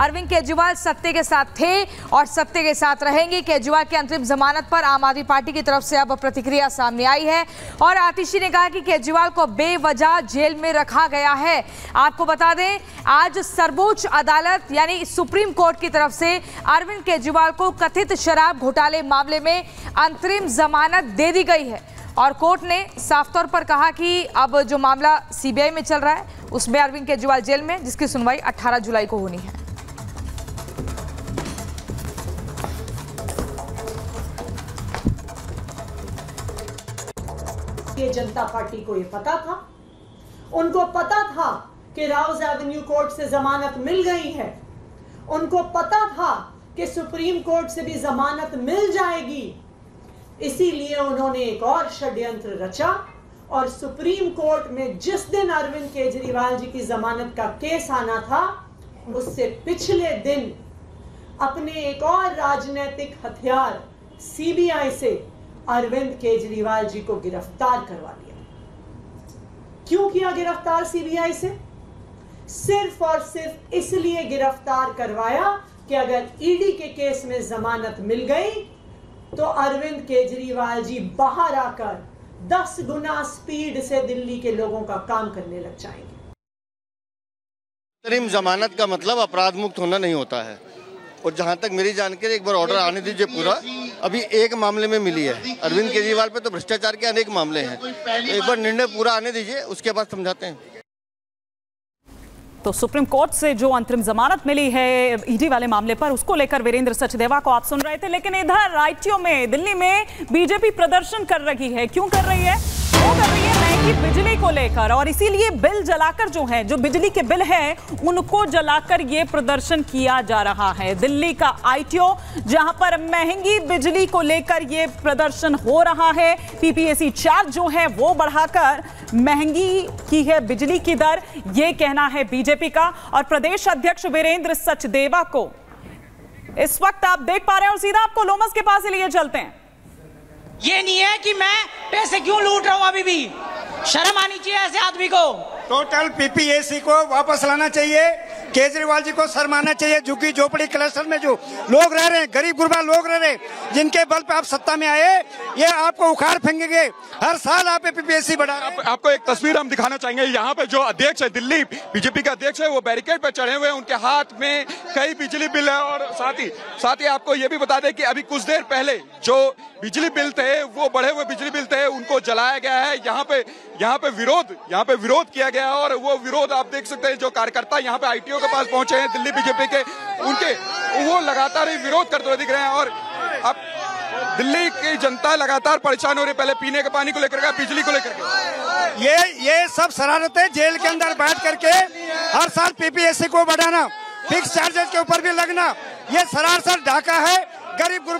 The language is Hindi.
अरविंद केजरीवाल सत्ते के साथ थे और सत्ते के साथ रहेंगे। केजरीवाल के अंतरिम जमानत पर आम आदमी पार्टी की तरफ से अब प्रतिक्रिया सामने आई है और आतिशी ने कहा कि केजरीवाल को बेवजह जेल में रखा गया है। आपको बता दें, आज सर्वोच्च अदालत यानी सुप्रीम कोर्ट की तरफ से अरविंद केजरीवाल को कथित शराब घोटाले मामले में अंतरिम जमानत दे दी गई है और कोर्ट ने साफ तौर पर कहा कि अब जो मामला CBI में चल रहा है उसमें अरविंद केजरीवाल जेल में, जिसकी सुनवाई 18 जुलाई को होनी है। ये जनता पार्टी को ये पता था, उनको पता था कि राउज एवेन्यू कोर्ट से जमानत मिल गई है, उनको पता था कि सुप्रीम कोर्ट से भी जमानत मिल जाएगी, इसीलिए उन्होंने एक और षड्यंत्र रचा और सुप्रीम कोर्ट में जिस दिन अरविंद केजरीवाल जी की जमानत का केस आना था उससे पिछले दिन अपने एक और राजनीतिक हथियार CBI से अरविंद केजरीवाल जी को गिरफ्तार करवा दिया। क्यों किया गिरफ्तार CBI से? सिर्फ और सिर्फ इसलिए गिरफ्तार करवाया कि अगर ईडी के केस में जमानत मिल गई तो अरविंद केजरीवाल जी बाहर आकर 10 गुना स्पीड से दिल्ली के लोगों का काम करने लग जाएंगे। अंतरिम जमानत का मतलब अपराध मुक्त होना नहीं होता है और जहां तक मेरी जानकारी, एक बार ऑर्डर आने दीजिए पूरा, अभी एक मामले में मिली है। अरविंद केजरीवाल पे तो भ्रष्टाचार के अनेक मामले हैं, एक बार निर्णय पूरा आने दीजिए, उसके बाद समझाते हैं। तो सुप्रीम कोर्ट से जो अंतरिम जमानत मिली है ईडी वाले मामले पर, उसको लेकर वीरेंद्र सचदेवा को आप सुन रहे थे। लेकिन इधर आईटीओ में दिल्ली में बीजेपी प्रदर्शन कर रही है। क्यों कर रही है? वो कर रही है महंगी बिजली को लेकर और इसीलिए बिल जलाकर जो बिजली के बिल हैं उनको जलाकर ये प्रदर्शन किया जा रहा है। दिल्ली का आईटीओ जहां पर महंगी बिजली को लेकर ये प्रदर्शन हो रहा है। PPAC चार्ज जो है वो बढ़ाकर महंगी की है बिजली की दर, ये कहना है बीजेपी का। और प्रदेश अध्यक्ष वीरेंद्र सचदेवा को इस वक्त आप देख पा रहे हैं और सीधा आपको लोमस के पास लिए चलते हैं। ये नहीं है कि मैं पैसे क्यों लूट रहा हूं, अभी भी शर्म आनी चाहिए ऐसे आदमी को। टोटल PPAC को वापस लाना चाहिए, केजरीवाल जी को शर्माना चाहिए। झुग्गी झोपड़ी क्लस्टर में जो लोग रह रहे हैं, गरीब गुरबा लोग रह रहे हैं, जिनके बल पे आप सत्ता में आए, ये आपको उखाड़ फेंकेंगे। हर साल आप PPAC बढ़ा। आपको एक तस्वीर हम दिखाना चाहेंगे। यहाँ पे जो अध्यक्ष है, दिल्ली बीजेपी का अध्यक्ष है, वो बैरिकेड पे चढ़े हुए हैं, उनके हाथ में कई बिजली बिल है। और साथ ही आपको ये भी बता दें कि अभी कुछ देर पहले जो बिजली बिल थे, वो बढ़े हुए बिजली बिल थे, उनको जलाया गया है। यहाँ पे विरोध किया गया और वो विरोध आप देख सकते हैं। जो कार्यकर्ता यहाँ पे ITO के पास पहुंचे हैं दिल्ली बीजेपी के, उनके वो लगातार ही विरोध करते हुए दिख रहे हैं। और अब दिल्ली की जनता लगातार परेशान हो रही है, पहले पीने के पानी को लेकर के, बिजली को लेकर के। ये सब शरारतें जेल के अंदर बैठ करके हर साल PPAC को बढ़ाना, फिक्स चार्जेस के ऊपर भी लगना, ये सरासर ढाका है गरीब गुरबा